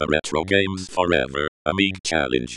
the Retro Games Forever Amiga Challenge.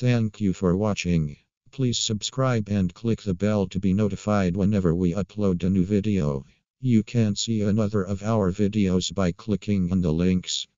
Thank you for watching. Please subscribe and click the bell to be notified whenever we upload a new video. You can see another of our videos by clicking on the links.